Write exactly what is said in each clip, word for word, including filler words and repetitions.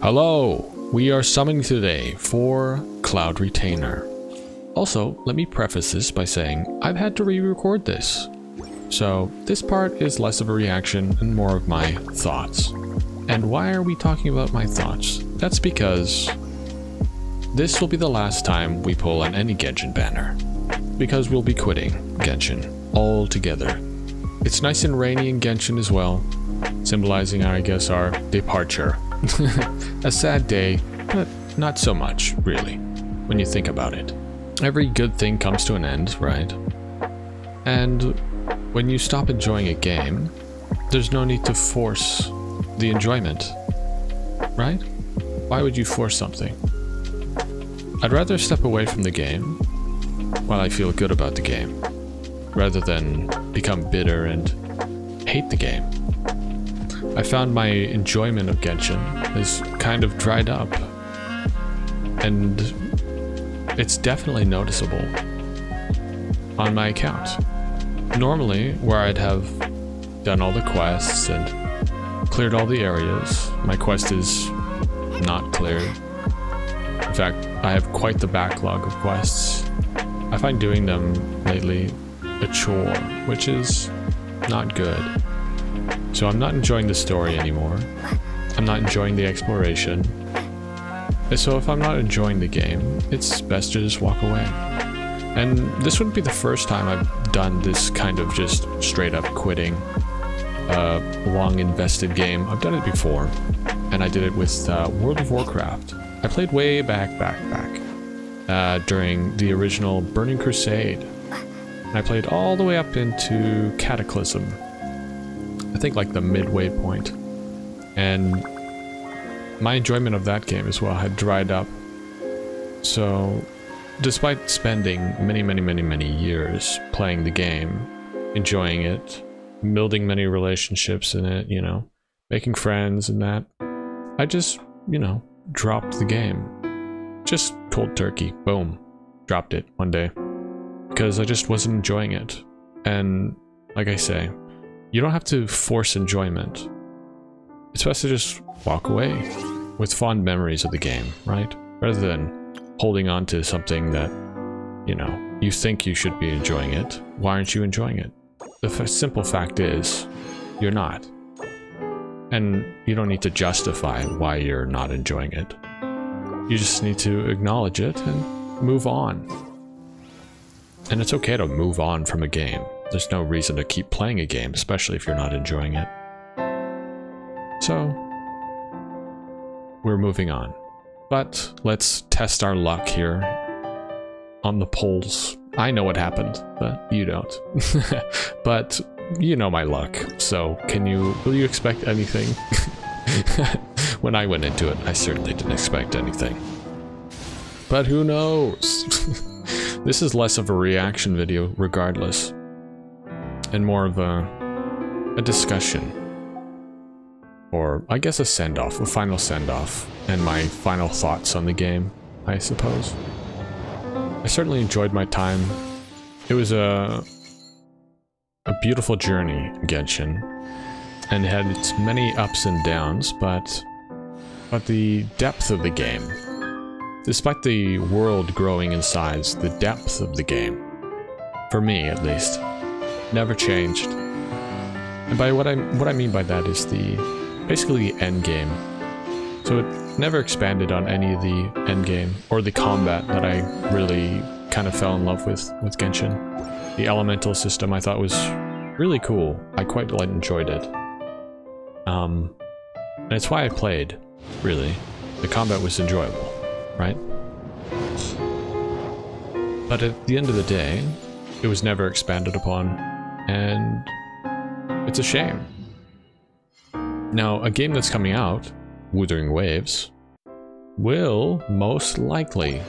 Hello, we are summoning today for Cloud Retainer. Also, let me preface this by saying I've had to re-record this. So this part is less of a reaction and more of my thoughts. And why are we talking about my thoughts? That's because this will be the last time we pull on any Genshin banner, because we'll be quitting Genshin altogether. It's nice and rainy in Genshin as well, symbolizing, I guess, our departure. A sad day, but not so much, really, when you think about it. Every good thing comes to an end, right? And when you stop enjoying a game, there's no need to force the enjoyment, right? Why would you force something? I'd rather step away from the game while I feel good about the game, rather than become bitter and hate the game. I found my enjoyment of Genshin is kind of dried up, and it's definitely noticeable on my account. Normally, where I'd have done all the quests and cleared all the areas, my quest is not cleared. In fact, I have quite the backlog of quests. I find doing them lately a chore, which is not good. So I'm not enjoying the story anymore. I'm not enjoying the exploration. And so if I'm not enjoying the game, it's best to just walk away. And this wouldn't be the first time I've done this kind of just straight up quitting a long invested game. I've done it before, and I did it with uh, World of Warcraft. I played way back, back, back uh, during the original Burning Crusade. And I played all the way up into Cataclysm. I think like the midway point, and my enjoyment of that game as well had dried up. So despite spending many many many many years playing the game, enjoying it, building many relationships in it, you know, making friends and that, I just, you know, dropped the game. Just cold turkey, boom, dropped it one day, because I just wasn't enjoying it. And like I say, you don't have to force enjoyment. It's best to just walk away with fond memories of the game, right? Rather than holding on to something that, you know, you think you should be enjoying it. Why aren't you enjoying it? The f- simple fact is, you're not. And you don't need to justify why you're not enjoying it. You just need to acknowledge it and move on. And it's okay to move on from a game. There's no reason to keep playing a game, especially if you're not enjoying it. So, we're moving on. But let's test our luck here on the polls. I know what happened, but you don't. But you know my luck, so can you, will you expect anything? When I went into it, I certainly didn't expect anything. But who knows? This is less of a reaction video regardless, and more of a, a discussion. Or I guess a send-off, a final send-off, and my final thoughts on the game, I suppose. I certainly enjoyed my time. It was a, a beautiful journey in Genshin, and it had its many ups and downs, but, but the depth of the game, despite the world growing in size, the depth of the game, for me at least, never changed. And by what I what I mean by that is the basically the end game. So it never expanded on any of the end game or the combat that I really kind of fell in love with with Genshin. The elemental system I thought was really cool. I quite enjoyed it. Um, and it's why I played. Really, the combat was enjoyable, right? But at the end of the day, it was never expanded upon. And it's a shame. Now, a game that's coming out, Wuthering Waves, will most likely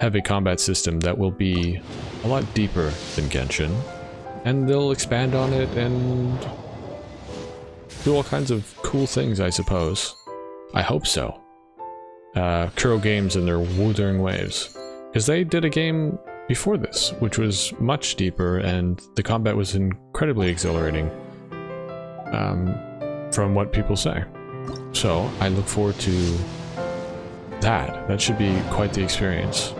have a combat system that will be a lot deeper than Genshin, and they'll expand on it and do all kinds of cool things, I suppose. I hope so. Uh, Kuro Games and their Wuthering Waves, because they did a game before this, which was much deeper, and the combat was incredibly exhilarating, um, from what people say. So I look forward to that. That should be quite the experience.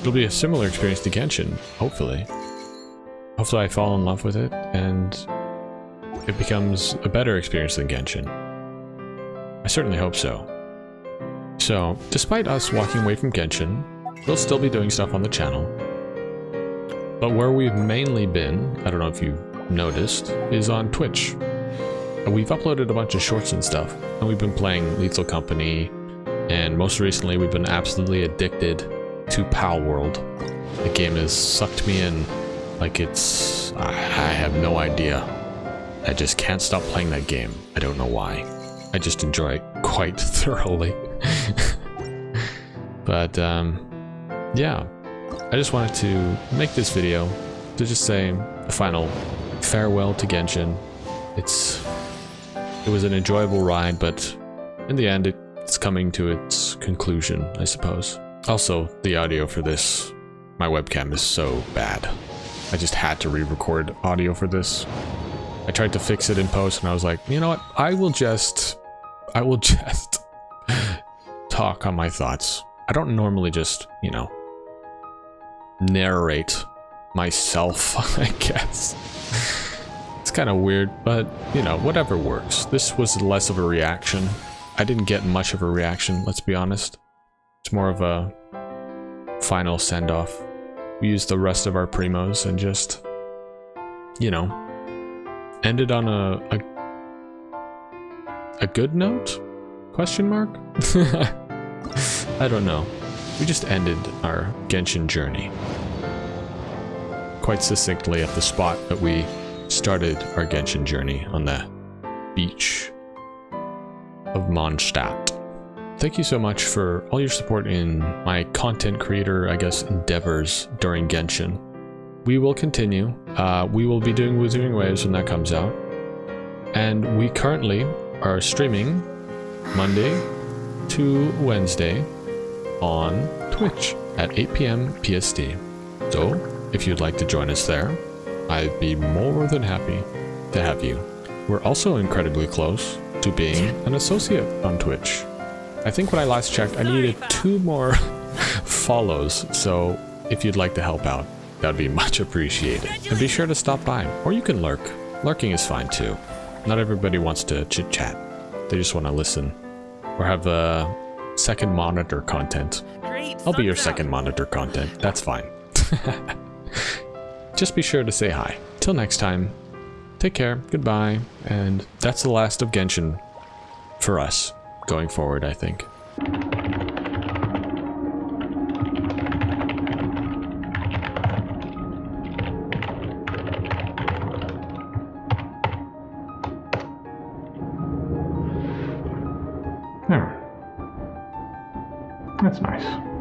It'll be a similar experience to Genshin, hopefully. Hopefully I fall in love with it and it becomes a better experience than Genshin. I certainly hope so. So, despite us walking away from Genshin, we'll still be doing stuff on the channel. But where we've mainly been, I don't know if you noticed, is on Twitch. And we've uploaded a bunch of shorts and stuff, and we've been playing Lethal Company, and most recently we've been absolutely addicted to Pal World. The game has sucked me in like it's... I have no idea. I just can't stop playing that game. I don't know why. I just enjoy it quite thoroughly. But, um, yeah. I just wanted to make this video to just say a final farewell to Genshin. It's... It was an enjoyable ride, but in the end, it's coming to its conclusion, I suppose. Also, the audio for this, my webcam is so bad. I just had to re-record audio for this. I tried to fix it in post, and I was like, you know what? I will just... I will just... talk on my thoughts. I don't normally just, you know... narrate myself, I guess. It's kind of weird, but, you know, whatever works. This was less of a reaction. I didn't get much of a reaction, let's be honest. It's more of a final send-off. We used the rest of our primos and just, you know, ended on a... a, a good note? Question mark? I don't know. We just ended our Genshin journey. Quite succinctly at the spot that we... started our Genshin journey on the beach of Mondstadt. Thank you so much for all your support in my content creator, I guess, endeavors during Genshin. We will continue. Uh, we will be doing Wuthering Waves when that comes out. And we currently are streaming Monday to Wednesday on Twitch at eight p m P S T. So, if you'd like to join us there, I'd be more than happy to have you. We're also incredibly close to being an associate on Twitch. I think when I last checked, I needed two more follows, so if you'd like to help out, that'd be much appreciated. And be sure to stop by, or you can lurk. Lurking is fine too. Not everybody wants to chit-chat. They just want to listen. Or have a second monitor content. I'll be your second monitor content. That's fine. Just be sure to say hi. Till next time, take care, goodbye, and that's the last of Genshin for us going forward, I think. Hmm. That's nice.